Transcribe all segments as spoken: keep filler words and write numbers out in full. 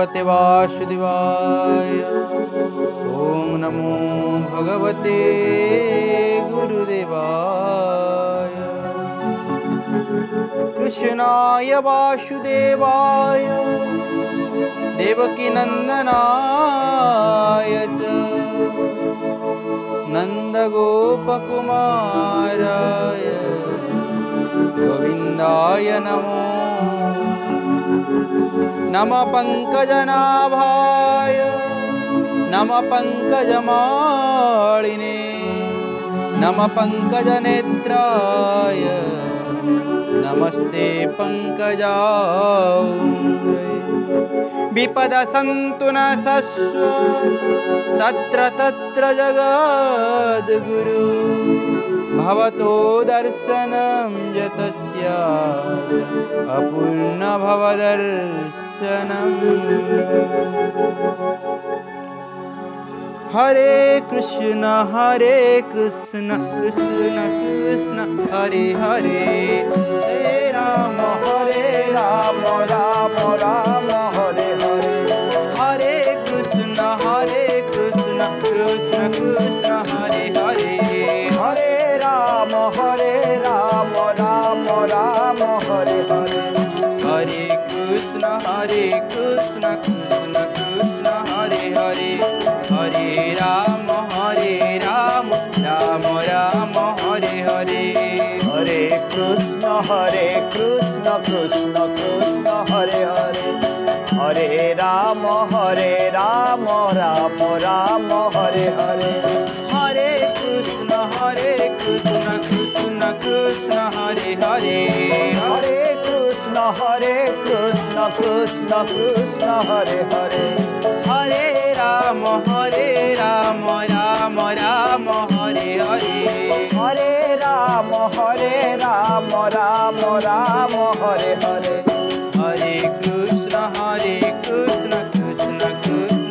भगवते वासुदेवाय। ओम नमो भगवते गुरुदेवाय। कृष्णाय वासुदेवाय देवकीनंदनाय च नंदगोपकुमाराय गोविंदाय नमो नमः। पंकजनाभाय नमः, पंकजमालिने नमः, पंकजनेत्राय नमस्ते पंकजाय। विपद संतु न सस्व तत्र तत्र जगद्गुरु भवतो दर्शनं यतस्य अपूर्ण भवदर्शनम्। हरे कृष्ण हरे कृष्ण कृष्ण कृष्ण हरे हरे, हरे राम हरे राम राम राम हरे हरे। हरे कृष्ण हरे कृष्ण कृष्ण कृष्ण हरे हरे, हरे राम हरे राम राम राम हरे हरे। हरे कृष्ण हरे कृष्ण कृष्ण कृष्ण हरे हरे, हरे राम हरे राम राम राम हरे हरे। हरे कृष्ण हरे कृष्ण कृष्ण कृष्ण हरे हरे, हरे राम हरे राम राम राम हरे हरे। हरे कृष्ण हरे कृष्ण कृष्ण कृष्ण हरे हरे, हरे कृष्ण हरे कृष्ण कृष्ण कृष्ण हरे हरे। हरे राम हरे राम राम राम हरे हरे, हरे राम हरे राम राम राम हरे हरे। हरे कृष्ण हरे कृष्ण कृष्ण कृष्ण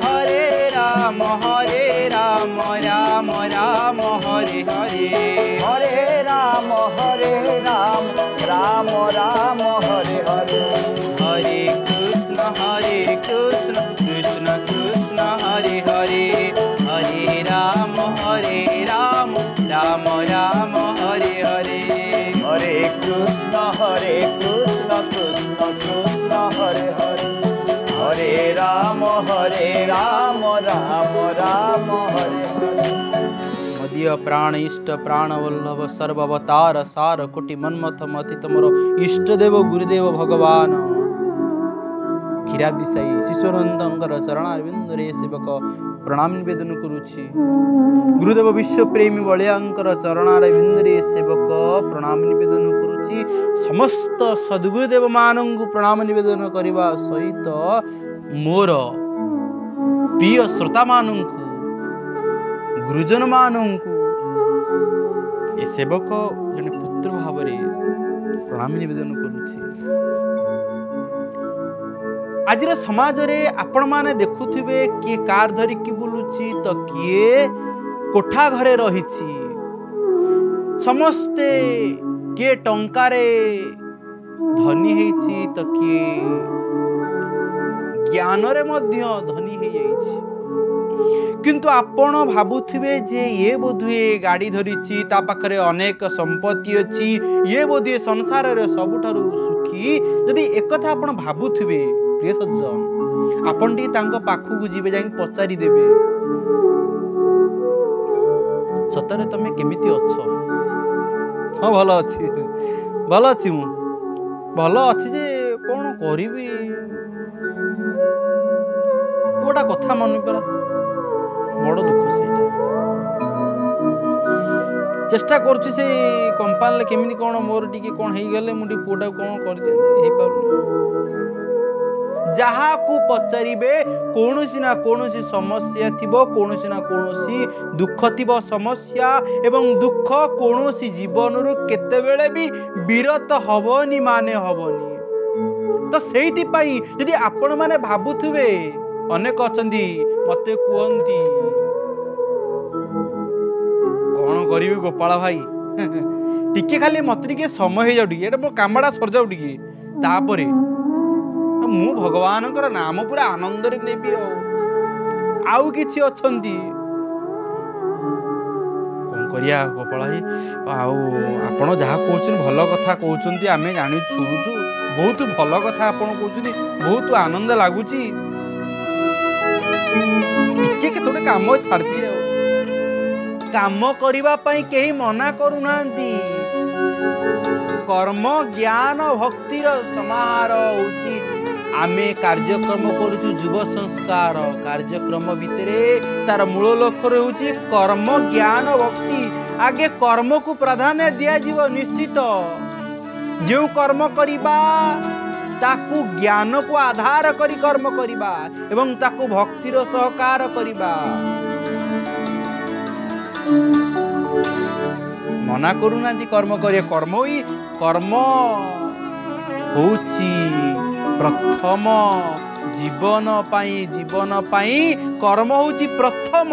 हरे राम हरे राम राम राम हरे हरे, हरे राम हरे राम राम राम हरे हरे। हरे कृष्ण हरे कृष्ण कृष्ण कृष्ण हरे हरे, हरे राम हरे राम राम राम हरे हरे। हरे कृष्ण हरे कृष्ण कृष्ण कृष्ण हरे हरे, हरे राम हरे राम राम राम हरे हरे। मदीय प्राण इष्ट प्राण वल्लभ सर्वावतार सार कोटि मन्मथ मथित मोर इष्टदेव गुरुदेव भगवान କ୍ଷୀରାବ୍ଦି ସାଇ ଶିଶୁନନ୍ଦଙ୍କର ଚରଣାରବିନ୍ଦରେ ସେବକ ପ୍ରଣାମ ନିବେଦନ କରୁଛି। ଗୁରୁଦେବ ବିଶ୍ୱପ୍ରେମୀ ବଳିଆଙ୍କର ଚରଣାରବିନ୍ଦରେ ସେବକ ପ୍ରଣାମ ନିବେଦନ କରୁଛି। ସମସ୍ତ ସଦ୍ଗୁରୁଦେବମାନଙ୍କୁ ପ୍ରଣାମ ନିବେଦନ କରିବା ସହିତ ମୋର ପ୍ରିୟ ଶ୍ରୋତାମାନଙ୍କୁ ଗୁରୁଜନମାନଙ୍କୁ ଏ ସେବକ ଜଣେ ପୁତ୍ର ଭାବରେ ପ୍ରଣାମ ନିବେଦନ କରୁଛି। आजिर समाज रे आपण माने देखुथिबे किए कार धरिकी बुलुची तो किए कोठा घरे रहिची, समस्ते किए टंका रे धनी हेची तो किए ज्ञान रे मध्य धनी हे जाईची। किंतु आपण भाबुथिबे जे ये बोधुए गाड़ी धरिची ता पाखरे अनेक संपत्ति अछि, ये बोधुए संसार रे सबुठारु सुखी। जदि एकथा आपण भाबुथिबे प्रिय सज्जन आपण टी तांको पाखुकु जीवे जाई पचारि देबे सतरे तमे केमिति अछ। हां भलो अछि, भलो अछि, मु भलो अछि जे कोन करिबे गोटा कथा मन परा बड़ दुख सेटा चेष्टा करछु से कंपाल ले केमिति कोन मोर टिके कोन हे गेले मु टी पोटा कोन कर दे हे पारु। जहाँ को पचारे कौन सी ना कौन सी समस्या थो कौन सी ना कौन सी दुख थो समस्या एवं दुख कौन सी जीवन रू केतबेले भी विरत हबनी माने हबनी। तो सेति पई यदि आपण माने भाबुथिबे अनेक अछंदी मते कुहंती कोन करिवे गोपाल भाई टिके खाली मत टिके समय हो जाए मो कामड़ा सर जाऊ टिके तापरे मु भगवान नाम पूरा आनंद रे नेबी आउ किछि अछंती कोन करिया गोपाल भाई आउ आपण जहा कहउछन भलो कथा कहउछन आमे जानि सुनुछु बहुत भलो कथा आपण कहउछन बहुत आनंद लागुछि टिके के थोड़े काम छाड़ती है काम करिवा पई केही मना करू नांती। कर्म ज्ञान भक्तिर समाहार होउची आमे कार्यक्रम करूछु जुव संस्कार कार्यक्रम भितरे तार मूल लक्ष्य होउची कर्म ज्ञान भक्ति आगे कर्म को प्राधान्य दिया जीव निश्चित जो कर्म करिबा ताकु ज्ञान को आधार करी कर्म करिबा एवं ताकु भक्तिर सहकार करिबा। मना करू ना कर्म करे कर्म ही कर्म होची प्रथम जीवन पाई जीवन पाई कर्म होची प्रथम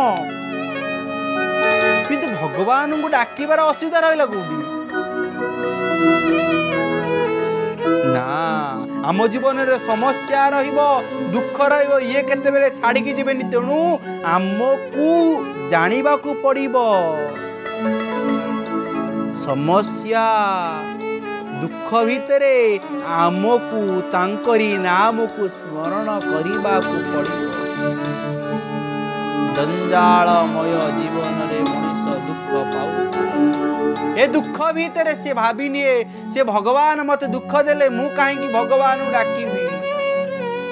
कि भगवान को डाकिबार असुविधा रहा कौटी ना आम जीवन रे समस्या रहिबो दुख रहिबो ये केतेबेले छाड़ी की जीवन तेणु आमकू जानिबा को पड़िबो समस्या दुख भितरे आमकू तांकरी नाम को स्मरण करिबा को पड़िबो। जंजालमय जीवन रे मनुष्य दुख पाऊ ए दुख भितरे से भाबी निए से भगवान मते दुख देले मु काहेकी भगवान डाकिबी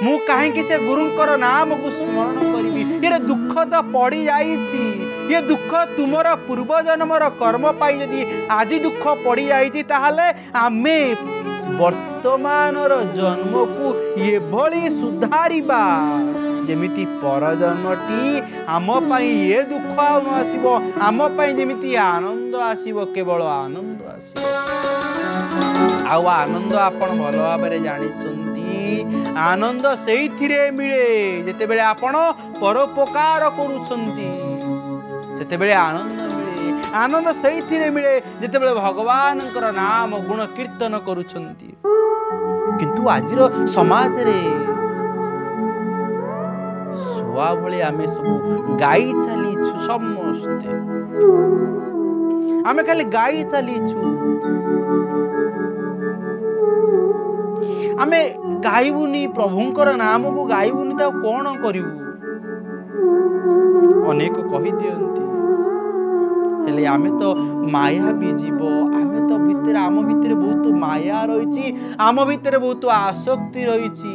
मु काहेकी से गुरुंकर नाम को स्मरण करिबी ये दुख तो पड़ी जाइछि ये दुख तुमरा पूर्व जन्मर कर्म पाई यदि आज दुख पड़ी जाइछि ताहले आमे वर्तमानर जन्म को ये भली सुधारिबा जेमिति पर जन्मटी आम पाई ये दुख आसीबो आम पाई जेमिति आनंद आसीबो केवल आनंद आसीबो। आउ आनंद आपण भल भाबरे जानिछन आनंद से मिले जिते बेले आपण परोपकार करुछंती सेते बेले आनंद मिले आनंद से मिले जिते बेले भगवान नाम गुण कीर्तन करुछंती। किंतु आजिर समाज रे सुआ भले आमे सब गाई चलीछु समस्ते आमे खाली गाई चलीछु आमे गायबुनी प्रभुंकर नाम को गायबुनी तो कौन करू अनेक कही दियंती हेले आमे तो माया भी जीव आमे तो भीतर आम भीतर बहुत माया रही आम भीतर बहुत आसक्ति रही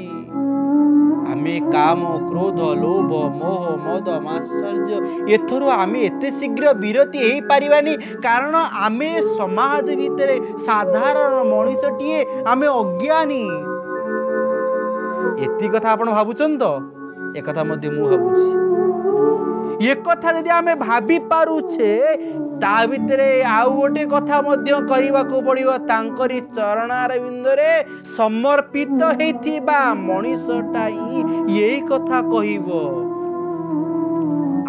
आमे काम क्रोध लोभ मोह मद मात्सर्य एथर आम एत शीघ्र विरति हो पारानी कारण आमे समाज भितर साधारण मनीषटीए आमे अज्ञानी एति कथा आपण भाबुचन तो एक कथा मध्य मु भाबुची एक कथा जदि आमे भाबी पारुछे ता भितरे आउ गोटे कथा मध्य करिबाकू पड़िबो तांकरी चरणारविंद रे समर्पित हेथिबा मनीषटाई यही कथा कहिबो।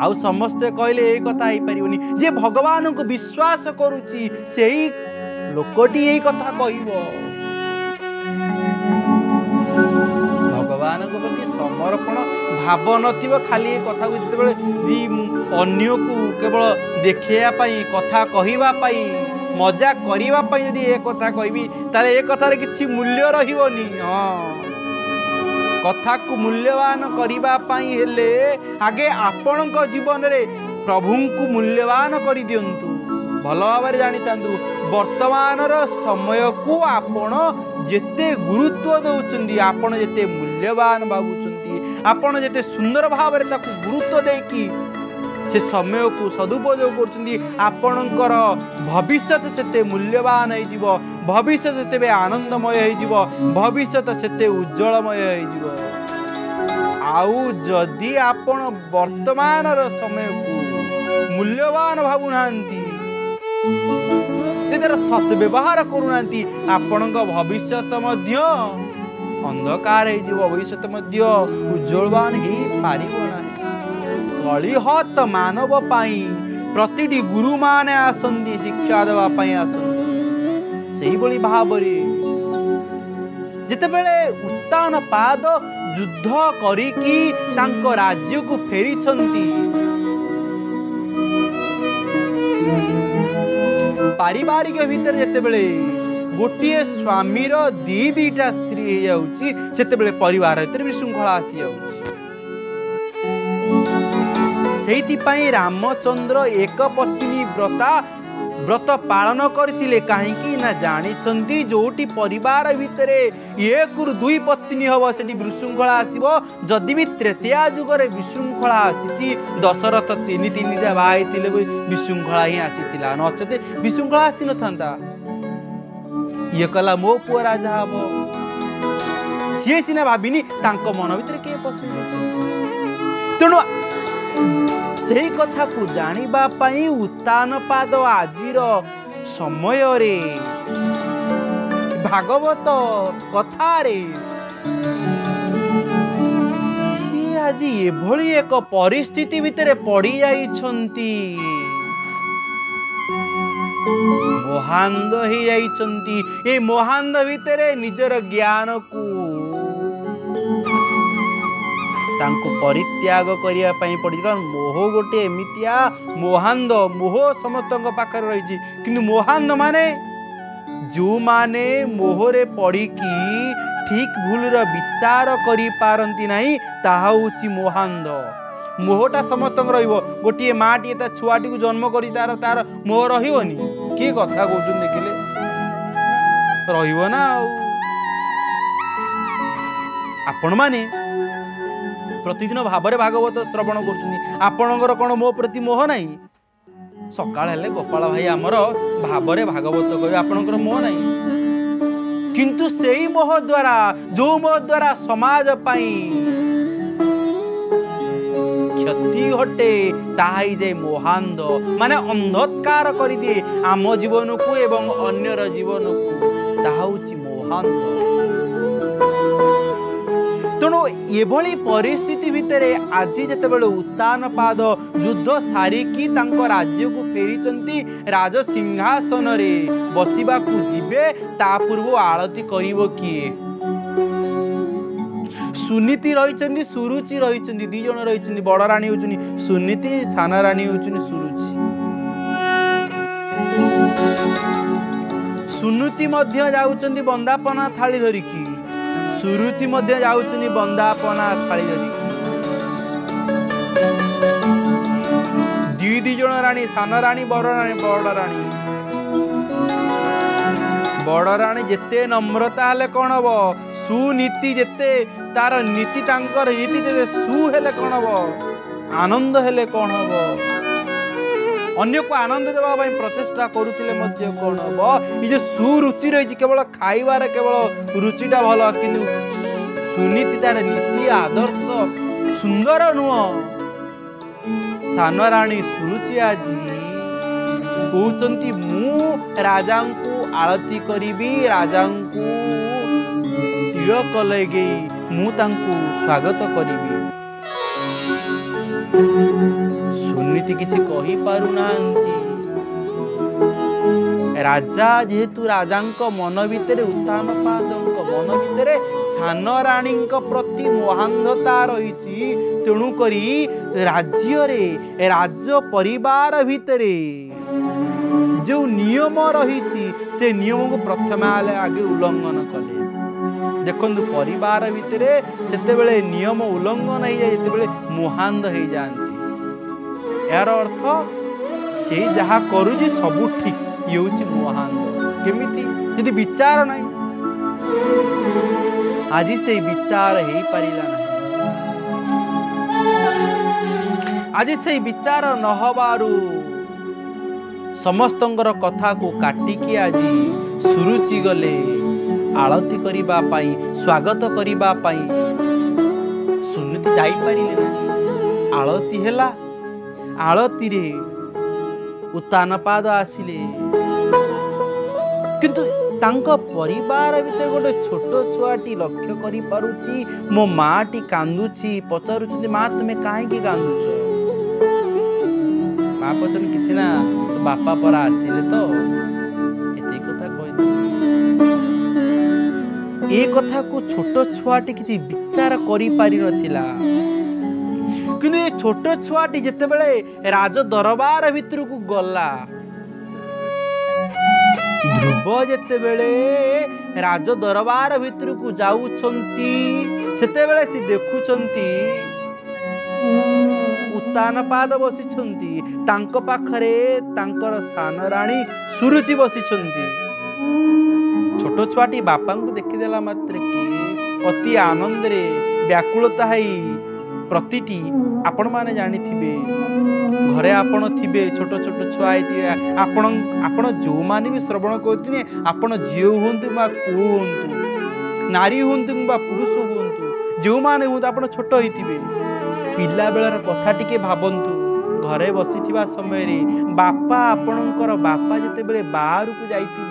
आउ समस्ते कहले यही कथा हे परिबोनी जे भगवान को विश्वास करूची सेही लोकटी यही कथा कहिबो। भगवान को प्रति समर्पण भाव न खाली कथा अन्य को केवल देखापी कथा कहवाई मजा करने यदि एक कथा कहबी ताले एक कथार किसी मूल्य रही कथा को मूल्यवान करने हेले आगे आपण जीवन रे प्रभु को मूल्यवान कर दिंतु भल भाव जाता वर्तमान समय को आपण जेते गुरुत्व दौरान आपण जेते मूल्यवान बाबुचंती आपण जेते सुंदर भाव में गुरुत्व देकी से समय को सदुपयोग कर भविष्य से मूल्यवान हो भविष्य से आनंदमय हो भविष्य से उज्जवलमय हो। आउ जदि आपण वर्तमान समय को मूल्यवान भावुना सद्व्यवहार करूना आपण भविष्य अंधकार भविष्य उज्जवलवान ही पारना कलिहत मानव प्रतिटी गुरु माने आसंदी शिक्षा देवाई आसंदी भाव जिते बेले उत्तान पाद युद्ध करिकी तांको राज्य को फेरी पारिवारिक भीतर जिते बेले गोटे स्वामी रो दी दीटा स्त्री हो जाते परिवार भीतर विशृंखला आसी जाऊँ। रामचंद्र एक पत्नी व्रता व्रत पालन करथिले काहेकि ना जानी चंदी जोटी परिवार भितरे एक दुई पत्नी हम से विशृंखला आसो जदि भी त्रेता जुगर विशृंखला आसी दशरथ तीन तीन बाई थे विशृंखला ही आसी नचते विशृंखला आसी ना ये कला मो पु राजा हम सी सीना भावनी मन भर किए पसंद तेणु से कथा को जानिबा पई उत्तान पाद आजिर समय रे भागवत कथा रे सी आज एभली एक परिस्थिति भितर पड़ जाइछंती मोहांद ही जाइछंती ए मोहांद भितर निजर ज्ञान को परित्याग करिया पाई पड़ी मोह गोटे एमितिया मोहांद मोह समस्त रही कि मोहांद माने जो माने मोहरे पड़ी की ठीक भूल विचार करी पारंती नहीं ताहा उची मोहांद। मोहटा समस्त रोटे माँ टी छुआटी को जन्म कर तार तार मोह रही किए कथा कौन देखिले रहा आपण माने प्रतिदिन भावरे भागवत श्रवण कर कौन मो प्रति मोह ना सका गोपाल भाई आमर भावरे भागवत कह आपण मोह ना किंतु से मोह द्वारा जो मोह द्वारा समाज पाई क्षति घटे ताई जे मोहांद माने अंधकार कर दिए आम जीवन को एवं अन्यर जीवन को ताउची मोहांद। तेणु एभली परिस्थिति भितर आज जितेबाला उत्तान पाद युद्ध सारिकी राज्य को फेरी राज सिंहासन रे बसिबा को जीवे ता पूर्व आलती करिवो किए सुनीति रही सुरुचि रही दी जन रही बड़ राणी होचुनी सुनीति साना राणी होचुनी सुरुचि सुनीति मध्य जाउचंदी बंदापना थाली धरिकी सुरुचि मध्य जाउचनी बंदापना थाली धरिकी दी दी जन राणी सान राणी बड़ राणी बड़ राणी बड़ राणी जिते नम्रता हेले कौन हम सुनीति जिते तार नीति तांकर नीति जे सु हेले कौन हम आनंद हेले कौन हम अन्य को आनंद देवा प्रचेषा करुले कौन हम ये सुरुचि रही केवल खाइबार केवल रुचिटा भल कि सुनीति तार नीति आदर्श सुंदर नुह सान राणी सुरुचि आज कहते मु राजा को आलती करी राजा को तिलक लगे मुझे स्वागत करी राजा जेहेतु राजा मन भीतर उत्थान पाद मन भीतर सान राणी प्रति मोहांधता रही तेणुक राज्य रे राज्य परिवार भीतर जो नियम रही से नियम को प्रथम आगे उल्लंघन कले देखु परिवार भीतर से नियम उल्लंघन हो जाए जिते मोहांध हो जाती यार अर्थ से जहा करू सबू ठीक ये हूँ मोहांद केमिति यदि विचार ना आज से विचार हो पारा ना आज से विचार न हबारू समस्त कथा को काटिकी आज सुरुचि गले आलती करने स्वागत करने सुनिति जापारे आलती है आलती रे उत्तान पाद आसिले किंतु तांका परिवार भितर गोटे छोट छुआटी लक्ष्य करि पारुची मो माटी कांदुची पचारुची माँ तुम्हें कहीं कांदुच माँ पचन किसी ना तो बापा परा आसिले तो ये कथा कह ये कथा को छोट छुआटी किसी विचार करि पारि नथिला किंतु ये छोट छुआटी जिते बेले राज दरबार भितर को गला ध्रुव जिते बेले राज दरबार भितर को जाउछंती सेते बेले से देखुछंती उत्तान पाद बसिछंती तांको पाखरे तांकर सान राणी सुरुचि बसिछंती छोट छुआटी बापा को देखीदेला मात्र कि अति आनंद रे व्याकुलता है प्रतिटी आपण माने जानी थिबे घरे आपण थिबे छोट छोट छुआई थिबे आपण आपण जो माने भी श्रवण करथिने आपण झियो होंतु बा पुरु होंतु नारी होंतु बा पुरुष होंतु जो माने होंतु आपण छोट हिथिबे पिला बेलार कथा टिके भाबंतु घरे बसिथिबा समय रे बापा आपणकर बापा जते बेले बाहर को जाइथिबे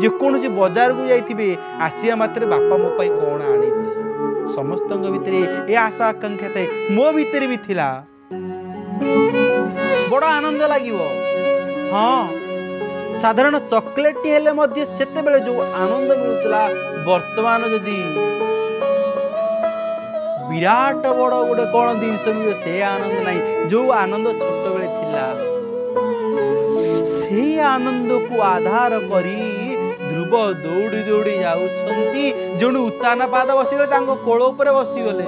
जे कोनोसी बाजार को जाइथिबे आसिया मात्र बापा मो पाई कोन आनिछि समस्त भितरे ए आशा आकांक्षा था मो भितर भी थिला बड़ा आनंद लागिवो हाँ साधारण चॉकलेट हेले मध्य सेते बेले जो आनंद मिलुतला वर्तमान जदि विराट बड़ गोटे कौन जिनस मिले से आनंद नहीं जो आनंद छोट बेले थिला से आनंद को आधार करी ध्रुव दौड़ी दौड़ी जाउछंती जोनु उत्ताना पाद बसिगले तांको कोळ ऊपर बसिगले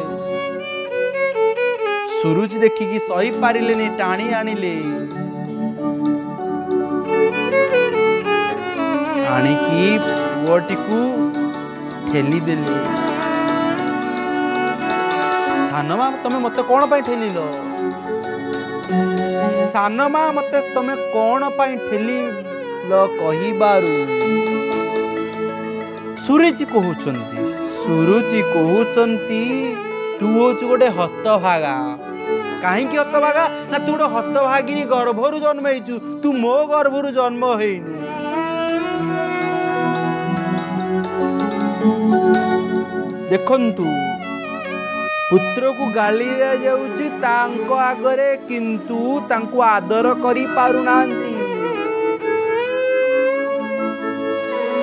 सुरुज देखि कि सही पारिले ने टाणी आनिले आनी की पुअटीकु ठेली देले सानमा तमे मते कोन पाई ठेलिलो सानमा मते तमे कोन पाई ठेलिलो कहिबारु सुरुचि कहते सुरुचि कहते तू हूँ गोटे हतभागा कहीं हतभागा ना तू गोटे हतभागिनी गर्भरु जन्म हो तू मो गर्भरु जन्म होनु देखंतु पुत्र को गाली दिया जाउची तांको आगरे किंतु तांको आदर करि पारुनांती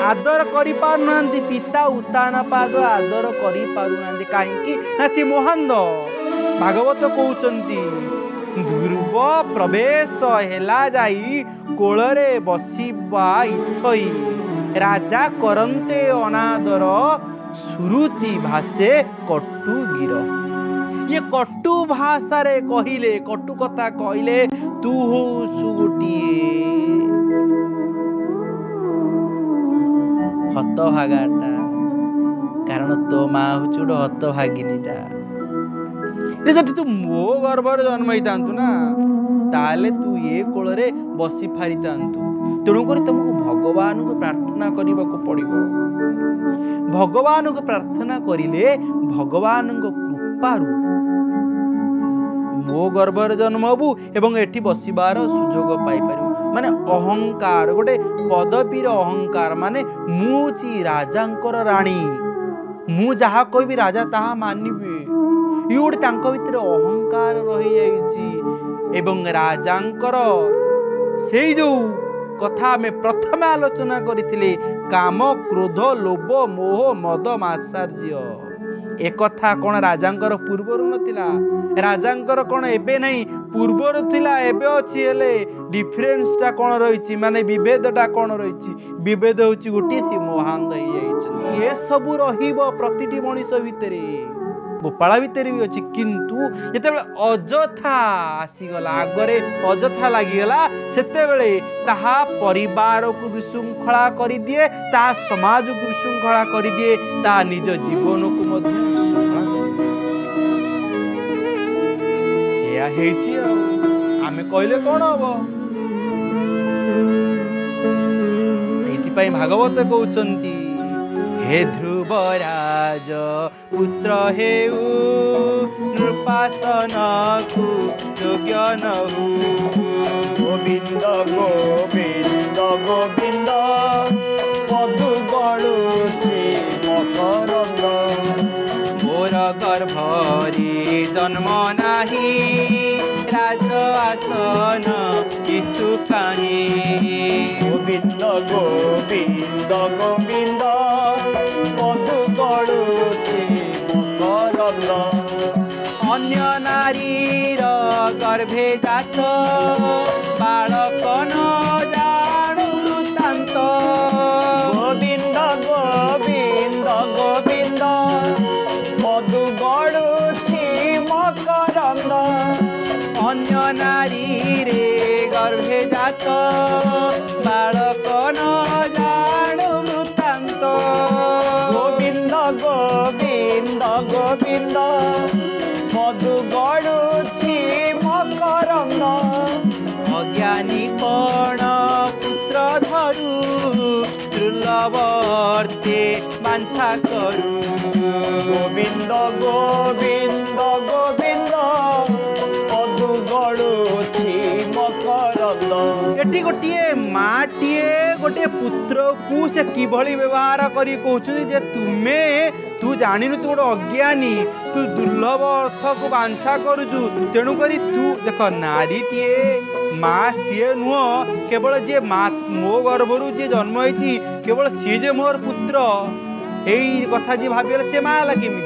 आदर करि पारुनांती पिता उत्तान पाद आदर करि पारुनांती काहेकि ना सी मोहंद भागवत कहउचंती ध्रुव प्रवेश हेला जाई कोळरे बसिबा इच्छई राजा करन्ते अनादर सुरुचि भाषे कट्टु गिर ये कट्टु भाषा रे कहिले कट्टु कथा कहिले तू होसु गोटिए हतभागाटा कारण तो माँ हूँ गोटे हतभागिनीटा जब तू मो गर्भर जन्म होता ना ताले तू ये कोल रे बसी फारी तेणुक तुमको भगवान को प्रार्थना करने को पड़ो भगवान को प्रार्थना करें भगवान कृपार मो गर्भर जन्म हबू एवं एटी बसबार सुजोग पाइपर माने अहंकार गोटे पदवीर अहंकार माने मुझी राजांकर राणी मु जहा कहबी राजा ताहा मानिबे ये गोटे तांको भितर अहंकार रही जाइछि एवं राजांकर सेई जो कथा में प्रथम आलोचना करिथिले काम क्रोध लोभ मोह मद मात्सर्य एक कथा कौन राजांकर पूर्वर नथिला राजांकर कौन एबे नहीं पूर्वर थिला एबे अछि हेले डिफरेन्सटा कौन रही माने विभेदटा कौन रही विभेद होछि गोटी सी मोहांद हो जाइछन ये सब रहिबो प्रतिटी मनीष भितरे गोपाला भितरे भी अछि किंतु जेतेबेले अजथा आसीगला आगरे अजथा लागिगला सेतेबेले ताहा परिवार को विशृंखला करि दिए ता समाज को विशृंखला करि दिए ता निज जीवन को मध्ये सेया हेछि आमे कहले कोन हबो सेति पई भागवत कहउचंती हे ध्रुव राज पुत्र हेउ नृप ज्ञानहु। गोविंद गोविंद गोविंद पदु बड़ु श्री मकरंद। मोर गर्भरे जन्म नाही राज आसन किछु काहि। गोविंद गोविंद गोविंद पदु बड़ु श्री मकरंद। अन्य नारीर गर्भे जात बालक न जाणु वृत्तांत। गोविंद गोविंद गोविंद पदु बड़ु श्री मकरंद। अन्य नारीर गर्भे जात बालक न जाणु वृत्तांत। गोविंद गोविंद गोविंद पदु बड़ु श्री मकरंद। अज्ञानी कण पुत्र धरू दुर्लभर्ते वांछा करू। गोविंद गोविंद गोविंद पदु बड़ु श्री मकरंद। एटी गोटे माटीए गोटे पुत्र को से किभली व्यवहार करी कहउछी जे तुमे तू जानिनु तू गोटे अज्ञानी तू दुर्लभ अर्थ को बांछा करुचु। तेणुक तू देख नारीटे माँ सीए नुह केवल जी माँ मो गर्भरू जी जन्म होती केवल सी जे मोर पुत्र यही कथा जी भावल से माँ है केमी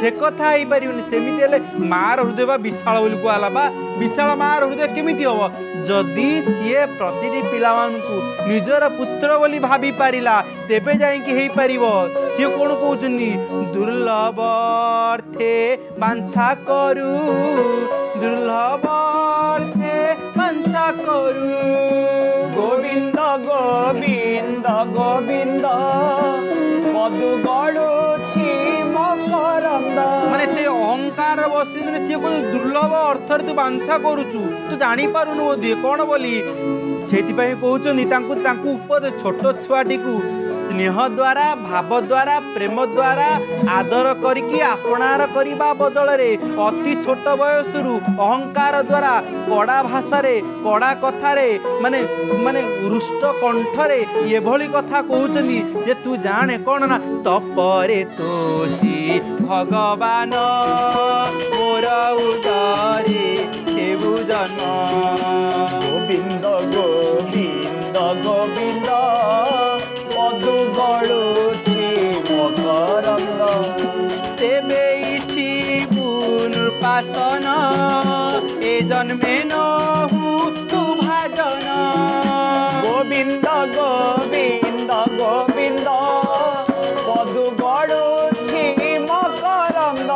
से कथा हो पारे सेमती माँ हृदय बा विशाल बोली कहला बा विशाल माँ हृदय केमी हम जदि सी प्रतिटी पिलामानकु निजर पुत्र बोली भाभी पारिला तेबे जाई पार सी कौन कहउछनी दुर्लभ अर्थे वांछा करू। दुर्लभ अर्थे वांछा करू। गोविंद गोविंद गोविंद पदु बड़ु श्री मकरंद। माने ते अहंकार बस सी को दुर्लभ अर्थ तू बांछा करुचु तू जानी पारुनु बोधे कौन बोली से कहते तांकु छोट छुआटी को स्नेह द्वारा भाव द्वारा प्रेम द्वारा आदर करके आपणार करने बदल अति छोट बयसरू अहंकार द्वारा कड़ा भाषा कड़ा कथार माने माने रुष्ट कंठरे ये भली कथा कहउछनी जे तू जाने कौन ना तपरे तोसी भगवान मोर उदरे देवु जन्म। गोविंद गोविंद गोविंद पदु बड़ु श्री मकरंद। तेबे इच्छिबु नृपासन ए जन्मे नहु तु भाजन। गोविंद गोविंद गोविंद पदु बड़ु श्री मकरंद।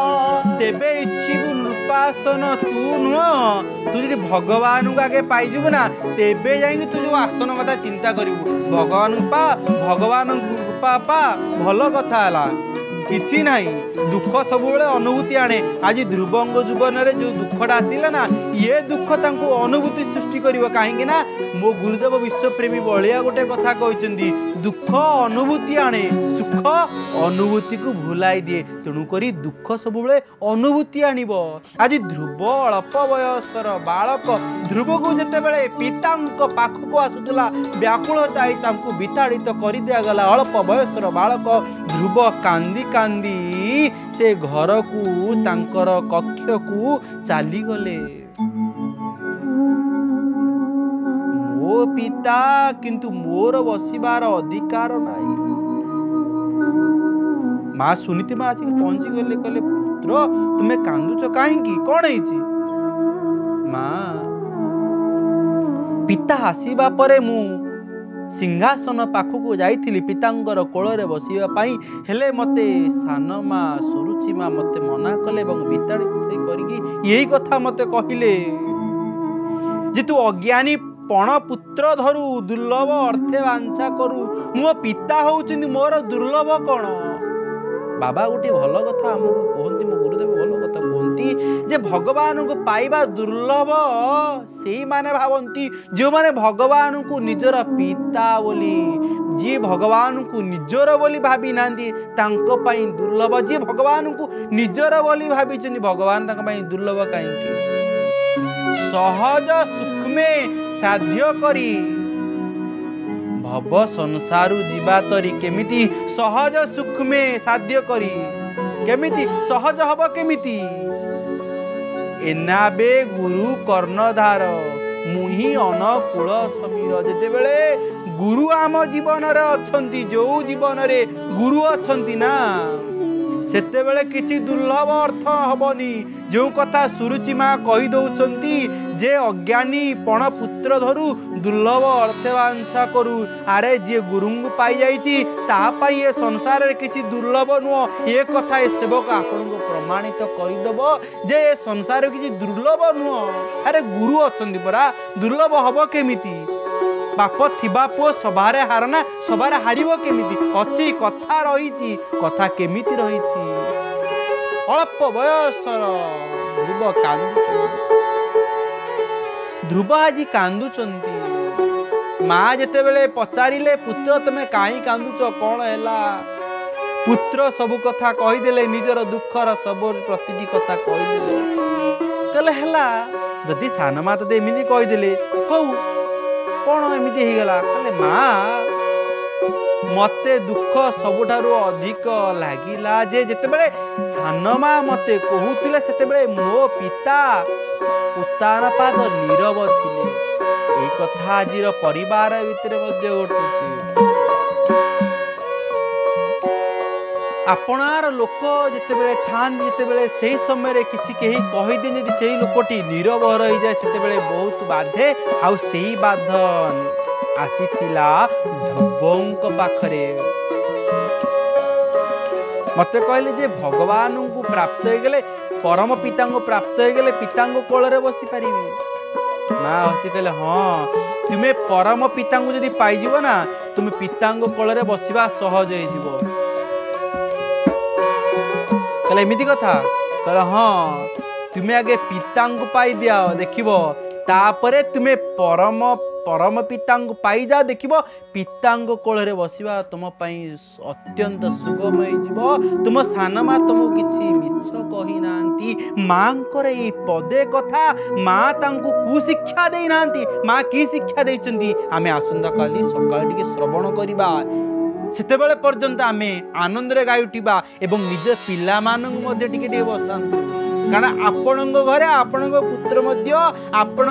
तेबे इच्छिबु नृपासन तू नुह तू जी भगवान को आगे पाइबू ना तेबे जाइए तू जो आसन कथा चिंता करू। भगवान पा भगवान पा पा भल कथा किसी ना दुख सब अनुभूति आने। आज ध्रुवंग जीवन में जो दुखटा आसला ना ये दुख तांको अनुभूति सृष्टि कर कहीं मो गुरुदेव विश्वप्रेमी बलिया गोटे कथा कहते दुख अनुभूति आने सुख अनुभूति को भुलाई दिए। तेणुक दुख सब अनुभूति आनब। आज ध्रुव अल्प बयसर बालक ध्रुव को जितेबाला पिता पाखक आसूला व्याकुलता विताड़ित कर दिगला। अल्प बयसर बालक ध्रुव कांदी कांदी से घर को तांकर कक्ष को चली गले। मो पिता किंतु मोर बसिबार अधिकार नाही। माँ सुनीति माँ आसिक पहुंची गले कहले पुत्र तुम्हें कांदुच काहेकी कौन है माँ। पिता आसवा परे मु सिंहासन पाखक जाइली पितांर कोल बसवाई हेले मते सान माँ सुरुचि माँ मते मना कले विताड़ित करके यही कथा मते कहले जे तू अज्ञानी पण पुत्र धरू दुर्लभ अर्थे वांछा करू। मो पिता होउछिन मोर दुर्लभ कौन बाबा गोटे भल कथा आमको कहते मो गुरुदेव भल कथा कहते भगवान को पाइबा दुर्लभ से माने भावती जो माने भगवान को निजर पिता बोली जी भगवान को निजर बोली भावी ना दुर्लभ जी भगवान को निजर बोली भावी भगवान दुर्लभ कहीं सहज सुख में साध्य करी भव संसारू जीवा तरी केमिति सहज सुख में साध्य करी केमिति सहज हब केमिति एनाबे गुरु कर्णधार मुही अनुकूल समीर जेते बेले गुरु आम जीवन रे अछंती जो जीवन रे गुरु अछंती ना सेते बेले किछि दुर्लभ अर्थ हबनी जो कथा सुरुचि माँ कही दउछंती जे अज्ञानी पण पुत्र धरू दुर्लभ अर्थ वांछा करू आरे जे गुरुंग पाई जाइची ता पाई ए संसार रे किछि दुर्लभ नुओ ए कथा ए सेवक आपनको प्रमाणित करि देबो जे ए संसार रे किछि दुर्लभ नुओ आरे गुरु अछंदी परा दुर्लभ हबो केमिति बाप थिबा पो सभारे हारना सभारे हारिबो केमिति अछि कथा रहिची कथा केमिति रहिची अल्प बयसर युवक कांदु ध्रुव आज कांदुचंती माँ जेते बेले पचारे पुत्र तुम कहीं कांदुच कौन है पुत्र सबू कथा कहीदेले निजर दुखर सब प्रति कथा कहीदेले कहले सान माँ तेज एमती कहीदेले हौ कौन एमती होगा कहले माँ मते दुख सबुठ अधिक लगिला जे जिते बेले सान माँ मत कहूले से मो पिता उतार पाद नीरव थिले ए कथा आज परिवार भितर मध्य घटुछि आपणार लोक जते बेले थान जते बेले सेही समय किसी केही कहि दे जदि सेही लोकटी नीरव रहि जाय सेते बेले बहुत बाधे आउ सेही बाधन आसीथिला ध्रुवंक पाखरे मते कहले जे भगवान को प्राप्त हो गले परम पिता को प्राप्त हो गले पिता को कोल रे बसी पारि माँ हसी कहले हाँ तुम्हें परम पिता को जदि पाइब ना तुम पिता को कोल रे बसवा सहज हो कहले एमती कथा कहले हाँ तुम्हें आगे पिता को पाई दिया देखिबो तापरे तुम्हें परम परम पिता को पाई जा देखिब पिता कोल रे बसवा तुम पाई अत्यंत सुगम हो तुम सान माँ तुमको किसी मिछ कही ना माँ ये पदे कथा माँ तांको कुशिक्षा दे ना माँ की शिक्षा देचंदी आमे आसंदा काली सकाळ टिके श्रवण करबा सेते बेले पर्यंत आमे आनंद रे गाय उठिबा एवं निज पिला मानंग मध्ये टिके दे बसां कारण आपण घर आपण पुत्र आपण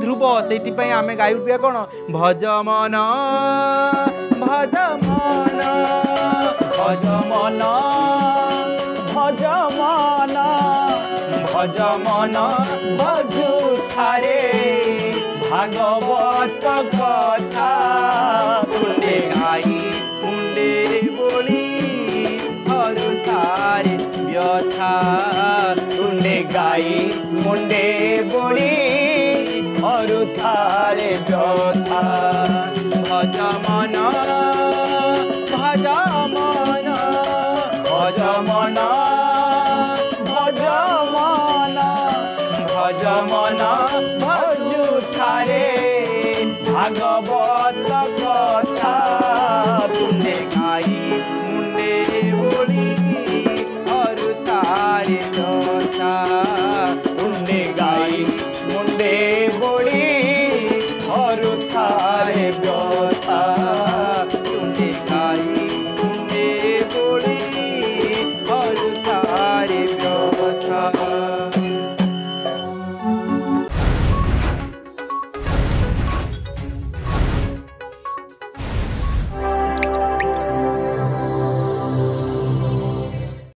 ध्रुव से आम गायब कौन भज मन भज मन भज मन भज मन भज मन भजु थारे भागवत कथा कुंडे गाई कुंडे बोली और थारे व्यथा गाई मुंडे